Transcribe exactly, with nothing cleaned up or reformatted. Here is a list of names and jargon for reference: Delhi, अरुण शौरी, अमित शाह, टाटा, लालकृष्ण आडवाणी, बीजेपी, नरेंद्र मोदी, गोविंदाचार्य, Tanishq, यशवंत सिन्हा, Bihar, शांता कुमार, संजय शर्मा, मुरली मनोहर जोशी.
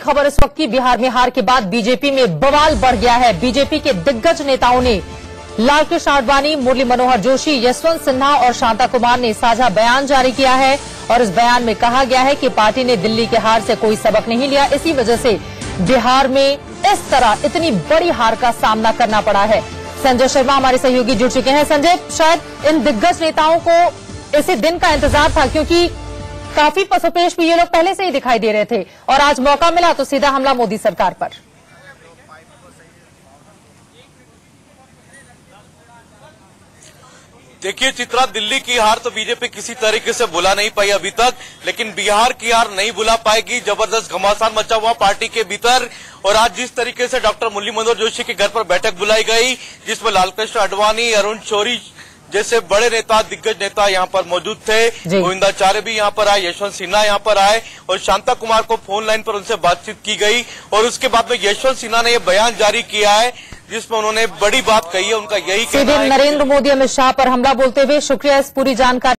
खबर इस वक्त की बिहार में हार के बाद बीजेपी में बवाल बढ़ गया है। बीजेपी के दिग्गज नेताओं ने लालकृष्ण आडवाणी, मुरली मनोहर जोशी, यशवंत सिन्हा और शांता कुमार ने साझा बयान जारी किया है और इस बयान में कहा गया है कि पार्टी ने दिल्ली के हार से कोई सबक नहीं लिया, इसी वजह से बिहार में इस तरह इतनी बड़ी हार का सामना करना पड़ा है। संजय शर्मा हमारे सहयोगी जुड़ चुके हैं। संजय, शायद इन दिग्गज नेताओं को इसी दिन का इंतजार था क्योंकि काफी पसोपेश में ये लोग पहले से ही दिखाई दे रहे थे और आज मौका मिला तो सीधा हमला मोदी सरकार पर। देखिए चित्रा, दिल्ली की हार तो बीजेपी किसी तरीके से भुला नहीं पाई अभी तक, लेकिन बिहार की हार नहीं भुला पाएगी। जबरदस्त घमासान मचा हुआ पार्टी के भीतर और आज जिस तरीके से डॉक्टर मुरली मनोहर जोशी के घर पर बैठक बुलाई गई जिसमें लालकृष्ण आडवाणी, अरुण शौरी जैसे बड़े नेता, दिग्गज नेता यहाँ पर मौजूद थे, गोविंदाचार्य भी यहाँ पर आए, यशवंत सिन्हा यहाँ पर आए और शांता कुमार को फोन लाइन पर उनसे बातचीत की गई और उसके बाद में यशवंत सिन्हा ने ये बयान जारी किया है जिसमें उन्होंने बड़ी बात कही है। उनका यही कहना है, नरेंद्र मोदी अमित शाह पर हमला बोलते हुए। शुक्रिया इस पूरी जानकारी।